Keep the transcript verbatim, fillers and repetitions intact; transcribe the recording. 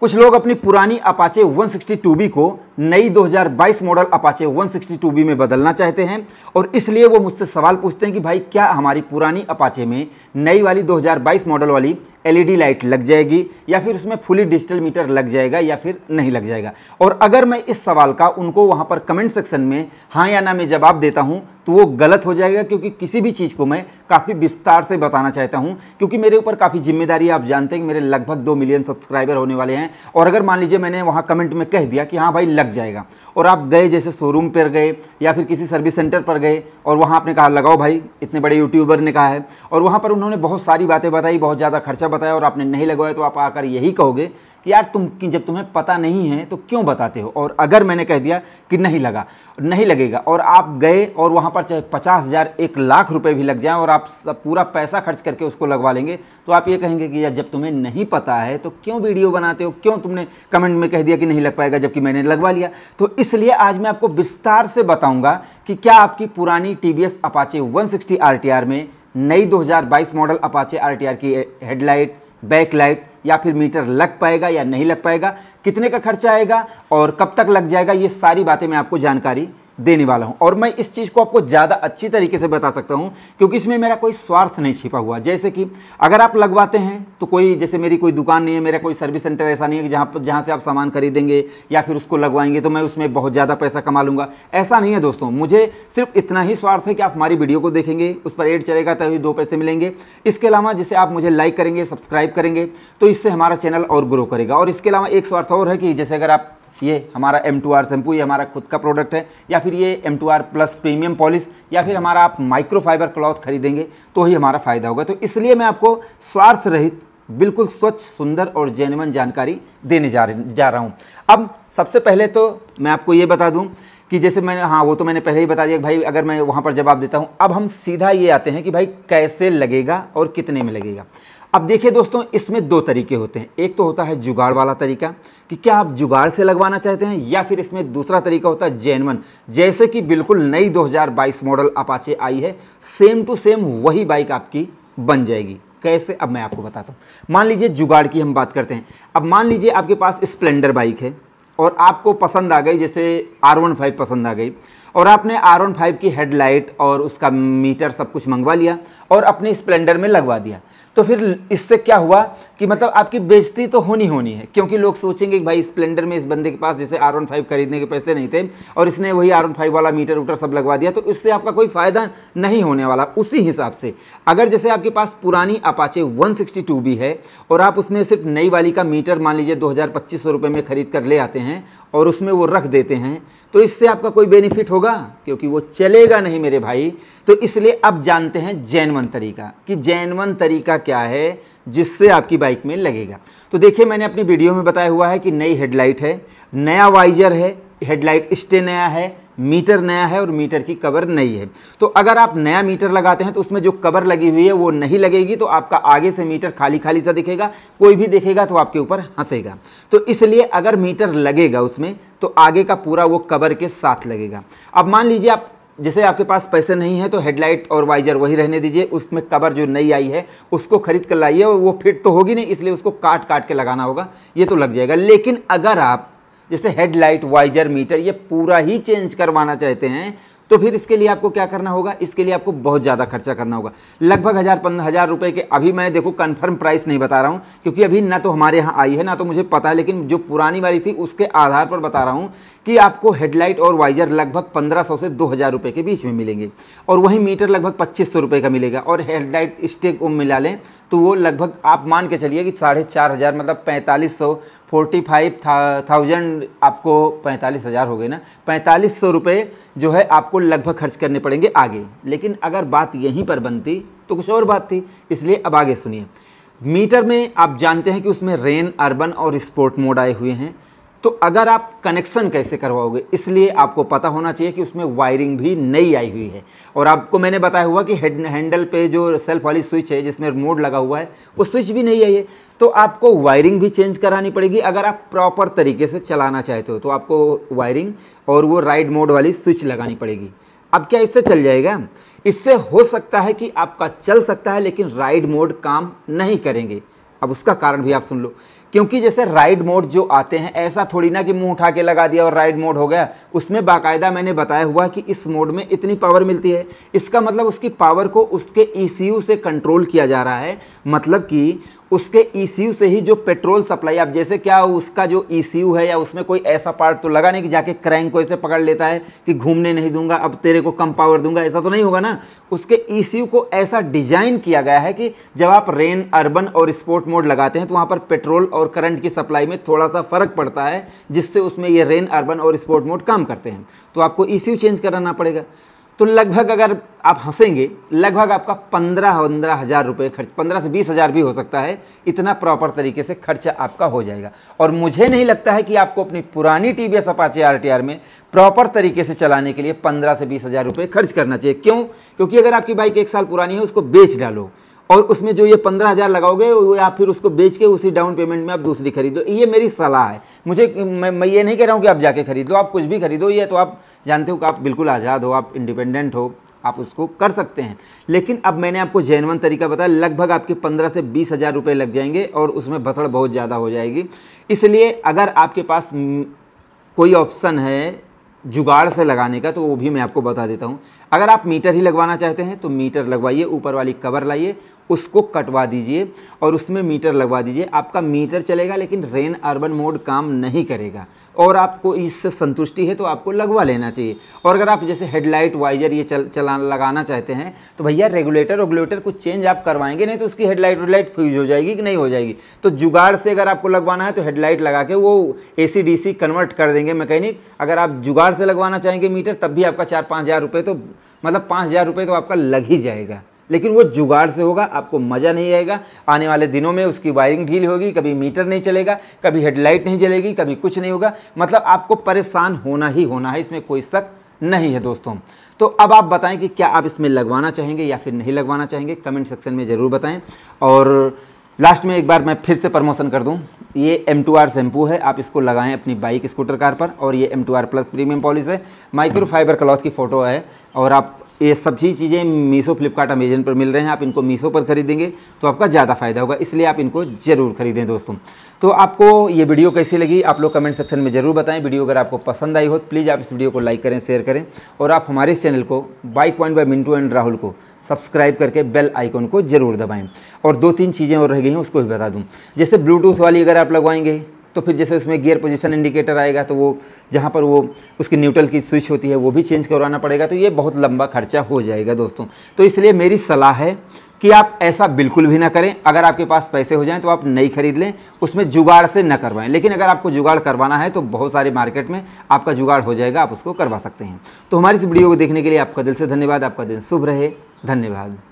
कुछ लोग अपनी पुरानी Apache one sixty two B को नई दो हज़ार बाईस model Apache one sixty two B में बदलना चाहते हैं और इसलिए वो मुझसे सवाल पूछते हैं कि भाई क्या हमारी पुरानी अपाचे में नई वाली दो हज़ार बाईस मॉडल वाली एलईडी लाइट लग जाएगी या फिर उसमें फुली डिजिटल मीटर लग जाएगा या फिर नहीं लग जाएगा। और अगर मैं इस सवाल का उनको वहाँ पर कमेंट सेक्शन में हाँ या ना में जवाब देता हूँ तो वो गलत हो जाएगा, क्योंकि किसी भी चीज़ को मैं काफ़ी विस्तार से बताना चाहता हूँ, क्योंकि मेरे ऊपर काफ़ी जिम्मेदारी है। आप जानते हैं कि मेरे लगभग दो मिलियन सब्सक्राइबर होने वाले हैं और अगर मान लीजिए मैंने वहाँ कमेंट में कह दिया कि हाँ भाई लग जाएगा और आप गए, जैसे शोरूम पर गए या फिर किसी सर्विस सेंटर पर गए और वहाँ आपने कहा लगाओ भाई, इतने बड़े यूट्यूबर ने कहा है और वहाँ पर उन्होंने बहुत सारी बातें बताई, बहुत ज़्यादा खर्चा बताया और आपने नहीं लगवाया, तो आप आकर यही कहोगे कि यार तुम जब तुम्हें पता नहीं है तो क्यों बताते हो। और अगर मैंने कह दिया कि नहीं लगा नहीं लगेगा और आप गए और वहाँ पर चाहे पचास हज़ार एक लाख रुपए भी लग जाएं और आप पूरा पैसा खर्च करके उसको लगवा लेंगे तो आप ये कहेंगे कि यार जब तुम्हें नहीं पता है तो क्यों वीडियो बनाते हो, क्यों तुमने कमेंट में कह दिया कि नहीं लग पाएगा जबकि मैंने लगवा लिया। तो इसलिए आज मैं आपको विस्तार से बताऊँगा कि क्या आपकी पुरानी T V S Apache one sixty R T R में नई दो हज़ार बाईस model Apache R T R की हेडलाइट, बैकलाइट या फिर मीटर लग पाएगा या नहीं लग पाएगा, कितने का खर्चा आएगा और कब तक लग जाएगा, ये सारी बातें मैं आपको जानकारी देने वाला हूं। और मैं इस चीज़ को आपको ज़्यादा अच्छी तरीके से बता सकता हूं क्योंकि इसमें मेरा कोई स्वार्थ नहीं छिपा हुआ। जैसे कि अगर आप लगवाते हैं तो कोई, जैसे मेरी कोई दुकान नहीं है, मेरा कोई सर्विस सेंटर ऐसा नहीं है कि जहां जहां से आप सामान खरीदेंगे या फिर उसको लगवाएंगे तो मैं उसमें बहुत ज़्यादा पैसा कमा लूँगा, ऐसा नहीं है दोस्तों। मुझे सिर्फ इतना ही स्वार्थ है कि आप हमारी वीडियो को देखेंगे, उस पर एड चलेगा तभी दो पैसे मिलेंगे। इसके अलावा जैसे आप मुझे लाइक करेंगे, सब्सक्राइब करेंगे तो इससे हमारा चैनल और ग्रो करेगा। और इसके अलावा एक स्वार्थ और है कि जैसे अगर आप, ये हमारा एम टू आर शैम्पू, ये हमारा खुद का प्रोडक्ट है, या फिर ये M two R plus premium polish या फिर हमारा आप माइक्रोफाइबर क्लॉथ खरीदेंगे तो ही हमारा फ़ायदा होगा। तो इसलिए मैं आपको स्वार्थ रहित, बिल्कुल स्वच्छ, सुंदर और जेन्युइन जानकारी देने जा जा रहा हूँ। अब सबसे पहले तो मैं आपको ये बता दूँ कि जैसे मैंने, हाँ वो तो मैंने पहले ही बता दिया भाई, अगर मैं वहाँ पर जवाब देता हूँ। अब हम सीधा ये आते हैं कि भाई कैसे लगेगा और कितने में लगेगा। अब देखिए दोस्तों, इसमें दो तरीके होते हैं। एक तो होता है जुगाड़ वाला तरीका कि क्या आप जुगाड़ से लगवाना चाहते हैं, या फिर इसमें दूसरा तरीका होता है जेन्युइन, जैसे कि बिल्कुल नई दो हज़ार बाईस मॉडल अपाचे आई है, सेम टू सेम वही बाइक आपकी बन जाएगी। कैसे, अब मैं आपको बताता हूँ। मान लीजिए जुगाड़ की हम बात करते हैं। अब मान लीजिए आपके पास स्प्लेंडर बाइक है और आपको पसंद आ गई, जैसे आर फिफ्टीन पसंद आ गई और आपने आर फिफ्टीन की हेडलाइट और उसका मीटर सब कुछ मंगवा लिया और अपने स्प्लेंडर में लगवा दिया। तो फिर इससे क्या हुआ कि मतलब आपकी बेइज्जती तो होनी होनी है, क्योंकि लोग सोचेंगे कि भाई स्प्लेंडर में इस बंदे के पास, जैसे आर फिफ्टीन खरीदने के पैसे नहीं थे और इसने वही आर फिफ्टीन वाला मीटर उटर सब लगवा दिया, तो इससे आपका कोई फ़ायदा नहीं होने वाला। उसी हिसाब से अगर जैसे आपके पास पुरानी Apache one sixty two B है और आप उसमें सिर्फ नई वाली का मीटर मान लीजिए दो हज़ार पच्चीस सौ रुपये में खरीद कर ले आते हैं और उसमें वो रख देते हैं, तो इससे आपका कोई बेनिफिट होगा, क्योंकि वो चलेगा नहीं मेरे भाई। तो इसलिए अब जानते हैं जेन्युइन तरीका, कि जेन्युइन तरीका क्या है जिससे आपकी बाइक में लगेगा। तो देखिए मैंने अपनी वीडियो में बताया हुआ है कि नई हेडलाइट है, नया वाइजर है, हेडलाइट स्टे नया है, मीटर नया है और मीटर की कवर नई है। तो अगर आप नया मीटर लगाते हैं तो उसमें जो कवर लगी हुई है वो नहीं लगेगी, तो आपका आगे से मीटर खाली खाली सा दिखेगा, कोई भी देखेगा तो आपके ऊपर हंसेगा। तो इसलिए अगर मीटर लगेगा उसमें तो आगे का पूरा वो कवर के साथ लगेगा। अब मान लीजिए आप, जैसे आपके पास पैसे नहीं है तो हेडलाइट और वाइजर वही रहने दीजिए, उसमें कवर जो नई आई है उसको खरीद कर लाइए और वो फिट तो होगी नहीं, इसलिए उसको काट काट के लगाना होगा, ये तो लग जाएगा। लेकिन अगर आप जैसे हेडलाइट, वाइजर, मीटर ये पूरा ही चेंज करवाना चाहते हैं तो फिर इसके लिए आपको क्या करना होगा, इसके लिए आपको बहुत ज़्यादा खर्चा करना होगा, लगभग हज़ार पंद्रह हज़ार रुपये के। अभी मैं देखो कंफर्म प्राइस नहीं बता रहा हूँ क्योंकि अभी ना तो हमारे यहाँ आई है ना तो मुझे पता है, लेकिन जो पुरानी वाली थी उसके आधार पर बता रहा हूँ कि आपको हेडलाइट और वाइजर लगभग पंद्रह सौ से दो हज़ार रुपये के बीच में मिलेंगे और वहीं मीटर लगभग पच्चीस सौ रुपये का मिलेगा और हेडलाइट स्टिक को मिला लें तो वो लगभग आप मान के चलिए कि साढ़े चार हज़ार, मतलब पैंतालीस सौ फोर्टी फाइव थाउजेंड आपको पैंतालीस हज़ार हो गए ना, पैंतालीस सौ रुपये जो है आपको लगभग खर्च करने पड़ेंगे आगे। लेकिन अगर बात यहीं पर बनती तो कुछ और बात थी, इसलिए अब आगे सुनिए। मीटर में आप जानते हैं कि उसमें रेन, अर्बन और स्पोर्ट मोड आए हुए हैं, तो अगर आप कनेक्शन कैसे करवाओगे, इसलिए आपको पता होना चाहिए कि उसमें वायरिंग भी नई आई हुई है। और आपको मैंने बताया हुआ कि हेड हैंडल पे जो सेल्फ वाली स्विच है जिसमें रिमोट लगा हुआ है वो स्विच भी नई आई है, तो आपको वायरिंग भी चेंज करानी पड़ेगी अगर आप प्रॉपर तरीके से चलाना चाहते हो। तो आपको वायरिंग और वो राइड मोड वाली स्विच लगानी पड़ेगी। अब क्या इससे चल जाएगा, इससे हो सकता है कि आपका चल सकता है लेकिन राइड मोड काम नहीं करेंगे। अब उसका कारण भी आप सुन लो क्योंकि जैसे राइड मोड जो आते हैं, ऐसा थोड़ी ना कि मुंह उठा के लगा दिया और राइड मोड हो गया। उसमें बाकायदा मैंने बताया हुआ कि इस मोड में इतनी पावर मिलती है। इसका मतलब उसकी पावर को उसके ईसीयू से कंट्रोल किया जा रहा है, मतलब कि उसके ईसीयू से ही जो पेट्रोल सप्लाई, आप जैसे क्या उसका जो ईसीयू है या उसमें कोई ऐसा पार्ट तो लगा नहीं कि जाके क्रैंक को ऐसे पकड़ लेता है कि घूमने नहीं दूंगा, अब तेरे को कम पावर दूंगा, ऐसा तो नहीं होगा ना। उसके ईसीयू को ऐसा डिजाइन किया गया है कि जब आप रेन, अर्बन और स्पोर्ट मोड लगाते हैं तो वहाँ पर पेट्रोल और करंट की सप्लाई में थोड़ा सा फ़र्क पड़ता है, जिससे उसमें ये रेन, अर्बन और स्पोर्ट मोड काम करते हैं। तो आपको ईसीयू चेंज कराना पड़ेगा। तो लगभग, अगर आप हंसेंगे, लगभग आपका पंद्रह पंद्रह हज़ार रुपये खर्च, पंद्रह से बीस हज़ार भी हो सकता है, इतना प्रॉपर तरीके से खर्चा आपका हो जाएगा। और मुझे नहीं लगता है कि आपको अपनी पुरानी T V S Apache R T R में प्रॉपर तरीके से चलाने के लिए पंद्रह से बीस हज़ार रुपये खर्च करना चाहिए। क्यों? क्योंकि अगर आपकी बाइक एक साल पुरानी है, उसको बेच डालो और उसमें जो ये पंद्रह हज़ार लगाओगे वो आप फिर उसको बेच के उसी डाउन पेमेंट में आप दूसरी खरीदो। ये मेरी सलाह है। मुझे मैं, मैं ये नहीं कह रहा हूँ कि आप जाके खरीदो, आप कुछ भी खरीदो, ये तो आप जानते हो कि आप बिल्कुल आज़ाद हो, आप इंडिपेंडेंट हो, आप उसको कर सकते हैं। लेकिन अब मैंने आपको जेनवन तरीका बताया। लगभग आपके पंद्रह से बीस हज़ार रुपये लग जाएंगे और उसमें भसड़ बहुत ज़्यादा हो जाएगी। इसलिए अगर आपके पास कोई ऑप्शन है जुगाड़ से लगाने का, तो वो भी मैं आपको बता देता हूँ। अगर आप मीटर ही लगवाना चाहते हैं तो मीटर लगवाइए, ऊपर वाली कवर लाइए, उसको कटवा दीजिए और उसमें मीटर लगवा दीजिए। आपका मीटर चलेगा लेकिन रेन, अर्बन मोड काम नहीं करेगा। और आपको इससे संतुष्टि है तो आपको लगवा लेना चाहिए। और अगर आप जैसे हेडलाइट, वाइजर ये चल चला लगाना चाहते हैं तो भैया रेगुलेटर रेगुलेटर कुछ चेंज आप करवाएंगे नहीं तो उसकी हेडलाइट वेडलाइट फ्यूज हो जाएगी कि नहीं हो जाएगी। तो जुगाड़ से अगर आपको लगवाना है तो हेडलाइट लगा के वो ए सी डी सी कन्वर्ट कर देंगे मैकेनिक। अगर आप जुगाड़ से लगवाना चाहेंगे मीटर, तब भी आपका चार पाँच हज़ार रुपये तो मतलब पाँच हज़ार रुपये तो आपका लग ही जाएगा, लेकिन वो जुगाड़ से होगा, आपको मज़ा नहीं आएगा। आने वाले दिनों में उसकी वायरिंग ढील होगी, कभी मीटर नहीं चलेगा, कभी हेडलाइट नहीं चलेगी, कभी कुछ नहीं होगा, मतलब आपको परेशान होना ही होना है, इसमें कोई शक नहीं है दोस्तों। तो अब आप बताएं कि क्या आप इसमें लगवाना चाहेंगे या फिर नहीं लगवाना चाहेंगे, कमेंट सेक्शन में ज़रूर बताएँ। और लास्ट में एक बार मैं फिर से प्रमोशन कर दूं, ये एम टू आर शैम्पू है, आप इसको लगाएं अपनी बाइक, स्कूटर, कार पर। और ये M two R plus premium polish है, माइक्रोफाइबर क्लॉथ की फ़ोटो है। और आप ये सभी चीज़ें मीशो, फ्लिपकार्ट, अमेजन पर मिल रहे हैं। आप इनको मीशो पर खरीदेंगे तो आपका ज़्यादा फायदा होगा, इसलिए आप इनको ज़रूर खरीदें दोस्तों। तो आपको ये वीडियो कैसी लगी आप लोग कमेंट सेक्शन में ज़रूर बताएं। वीडियो अगर आपको पसंद आई हो तो प्लीज़ आप इस वीडियो को लाइक करें, शेयर करें। और आप हमारे इस चैनल को bike point by Mintu and Rahul को सब्सक्राइब करके बेल आइकन को ज़रूर दबाएँ। और दो तीन चीज़ें और रह गई हैं उसको भी बता दूँ। जैसे ब्लूटूथ वाली अगर आप लगवाएंगे तो फिर जैसे उसमें गियर पोजीशन इंडिकेटर आएगा तो वो जहाँ पर वो उसकी न्यूट्रल की स्विच होती है वो भी चेंज करवाना पड़ेगा, तो ये बहुत लंबा खर्चा हो जाएगा दोस्तों। तो इसलिए मेरी सलाह है कि आप ऐसा बिल्कुल भी ना करें। अगर आपके पास पैसे हो जाएं तो आप नई खरीद लें, उसमें जुगाड़ से ना करवाएं। लेकिन अगर आपको जुगाड़ करवाना है तो बहुत सारे मार्केट में आपका जुगाड़ हो जाएगा, आप उसको करवा सकते हैं। तो हमारी इस वीडियो को देखने के लिए आपका दिल से धन्यवाद। आपका दिन शुभ रहे। धन्यवाद।